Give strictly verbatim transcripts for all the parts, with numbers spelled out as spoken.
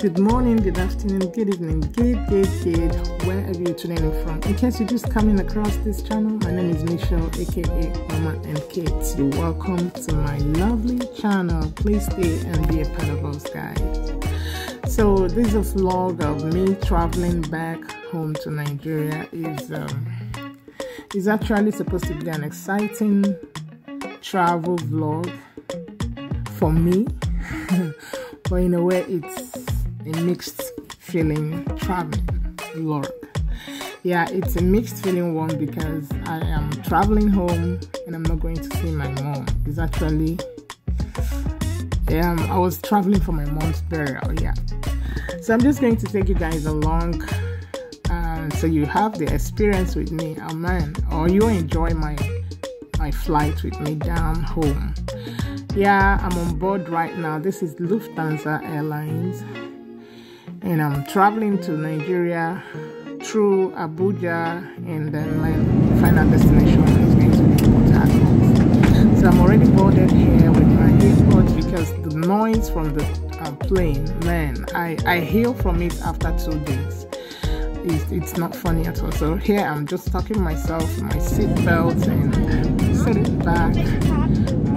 good morning, good afternoon, good evening, good day, good, wherever you're tuning in from. In case you're just coming across this channel, my name is Michelle, aka Mama M K. So welcome to my lovely channel. Please stay and be a part of us, guys. So this is a vlog of me traveling back home to Nigeria. Is um, is actually supposed to be an exciting travel vlog for me. But in a way, it's a mixed feeling traveling, Lord. Yeah, it's a mixed feeling one because I am traveling home and I'm not going to see my mom. It's actually, um, I was traveling for my mom's burial, yeah. So I'm just going to take you guys along uh, so you have the experience with me, oh man, or you enjoy my, my flight with me down home. Yeah, I'm on board right now. This is Lufthansa Airlines, and I'm traveling to Nigeria through Abuja, and then my final destination is going to be Port Harcourt. So I'm already boarded here with my earbuds because the noise from the uh, plane, man, I, I heal from it after two days. It's, it's not funny at all. So here I'm just tucking myself, my seatbelt, and sitting back,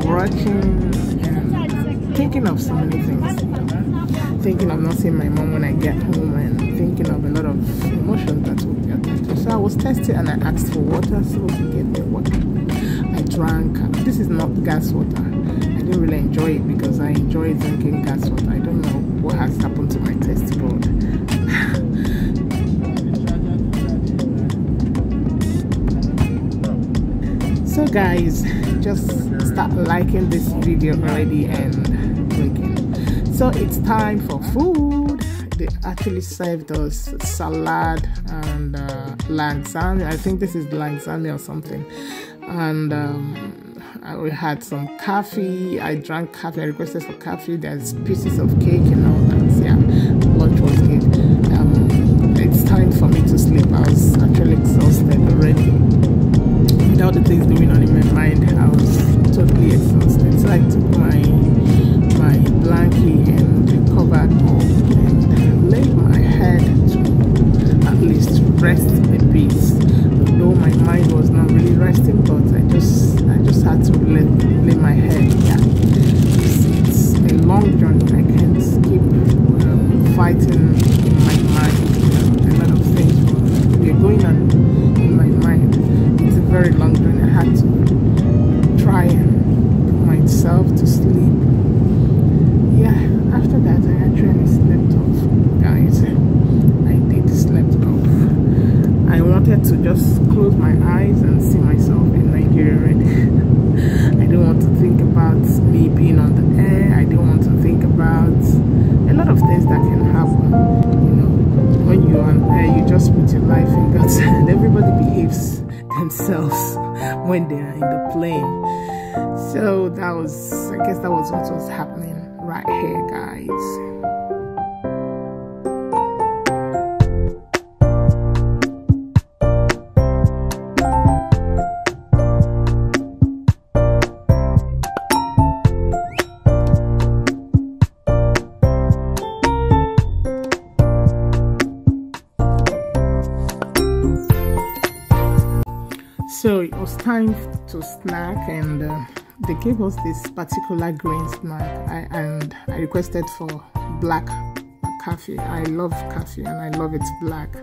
watching and thinking of so many things, you know? Thinking of not seeing my mom when I get home, and thinking of a lot of emotions that will be attached. So I was thirsty and I asked for water, so to get me water. I drank. This is not gas water. I didn't really enjoy it because I enjoy drinking gas water. I don't know what has happened to my taste bud. So guys, just start liking this video already and clicking. So it's time for food. They actually served us salad and uh, lasagna. I think this is lasagna or something. And um, we had some coffee. I drank coffee. I requested for coffee. There's pieces of cake and all that. Yeah, lunch was good. Um, it's time for me to sleep. I was actually exhausted already. All the things going on in my mind, I was totally exhausted. So I took my my blanket and covered up and laid my head to at least rest a bit. Although my mind was not really resting, but I just I just had to lay, lay my head. Yeah, it's, it's a long journey. I can't keep um, fighting in my mind. A lot of things we're going on in my mind. Very long journey. I had to try and put myself to sleep. Yeah, after that I actually slept off, guys. I did slept off. I wanted to just close my eyes and see myself in Nigeria already. I didn't want to think about me being on the air. I didn't want to think about a lot of things that can happen, you know. When you're on air, you just put your life in God's hand. Everybody behaves themselves when they are in the plane. So that was, I guess that was what was happening right here, guys. So it was time to snack, and uh, they gave us this particular green snack, I, and I requested for black coffee. I love coffee and I love it black.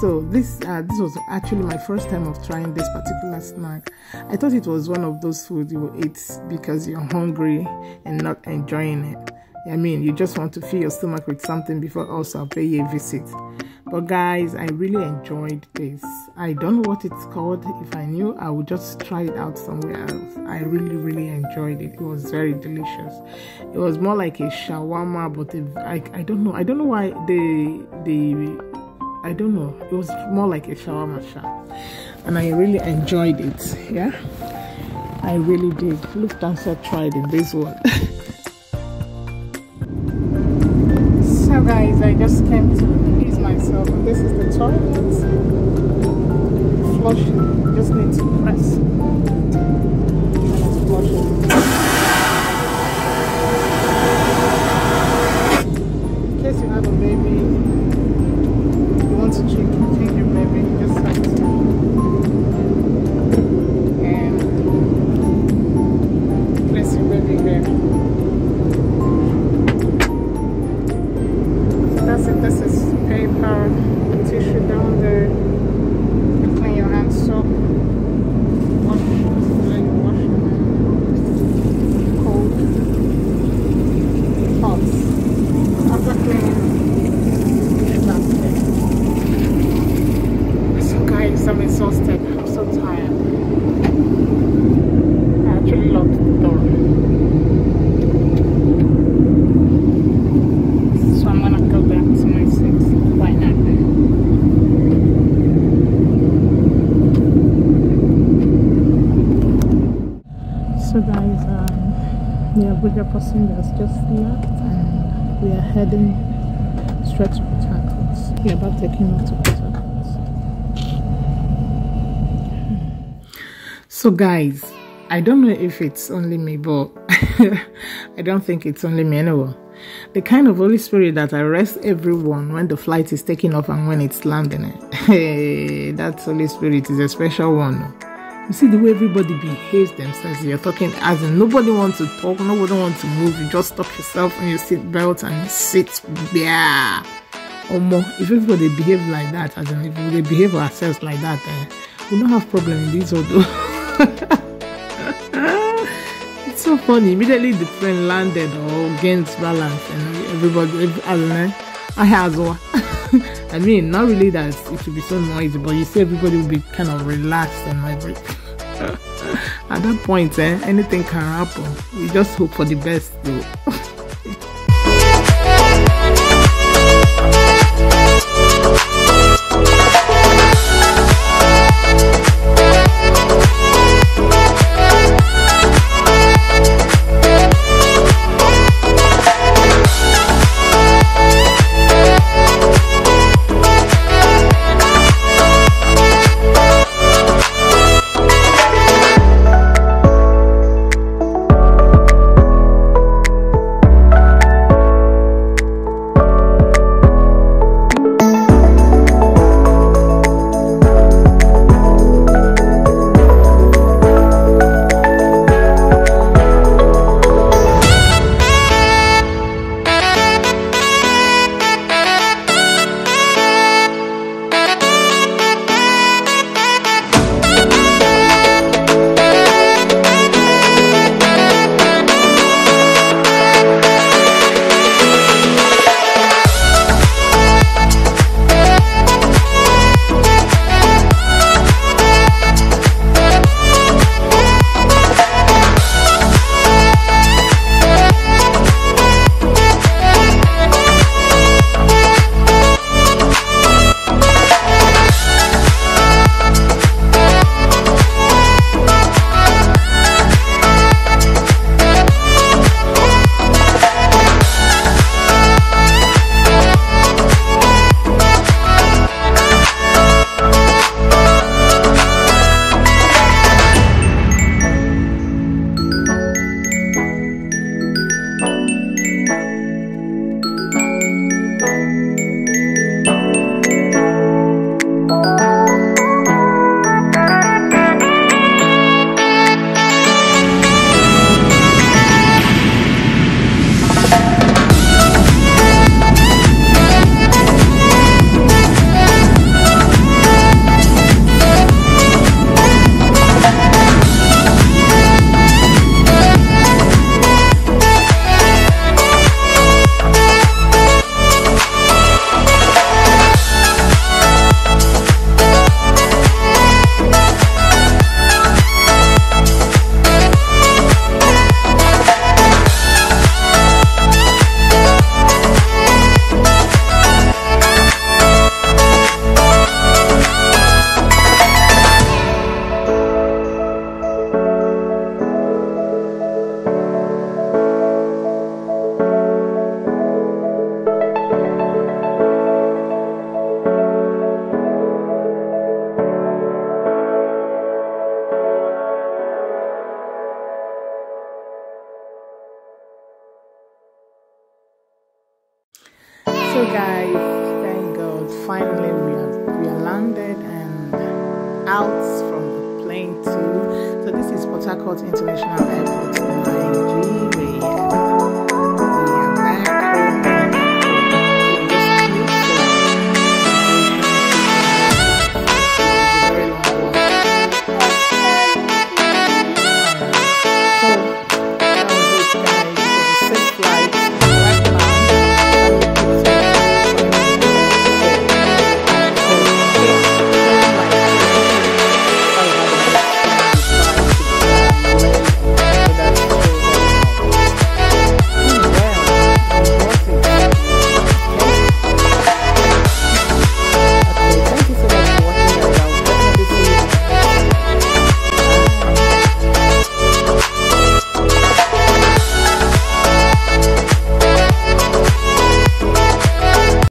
So this uh, this was actually my first time of trying this particular snack. I thought it was one of those food you eat because you're hungry and not enjoying it. I mean, you just want to fill your stomach with something before also I'll pay you a visit. But guys, I really enjoyed this. I don't know what it's called. If I knew, I would just try it out somewhere else. I really, really enjoyed it. It was very delicious. It was more like a shawarma, but a, I, I don't know. I don't know why they, they, I don't know. It was more like a shawarma shop. And I really enjoyed it, yeah? I really did. Lufthansa tried in this one. Guys, I just came to ease myself. This is the toilet. Flush it. Just need to press. Just flush it. In case you haven't So guys, um, the Abuja passengers just left and we are heading straight to Port Harcourt. We are about taking off to Port Harcourt. So guys, I don't know if it's only me, but I don't think it's only me anyway. The kind of Holy Spirit that arrests everyone when the flight is taking off and when it's landing. Hey, that Holy Spirit is a special one. You see the way everybody behaves themselves. You're talking as in nobody wants to talk, nobody wants to move. You just stop yourself on your seat belt and sit. Yeah. Or more. If everybody behaves like that, as in if they behave ourselves like that, eh, we don't have problem in this world. It's so funny. Immediately the plane landed or gains balance and everybody, I don't know, I has one. I mean, not really that it should be so noisy, but you see everybody will be kind of relaxed and everything. At that point, eh, anything can happen. We just hope for the best though. So guys, thank God, finally we are, we are landed and out from the plane too. So this is Port Harcourt International Airport.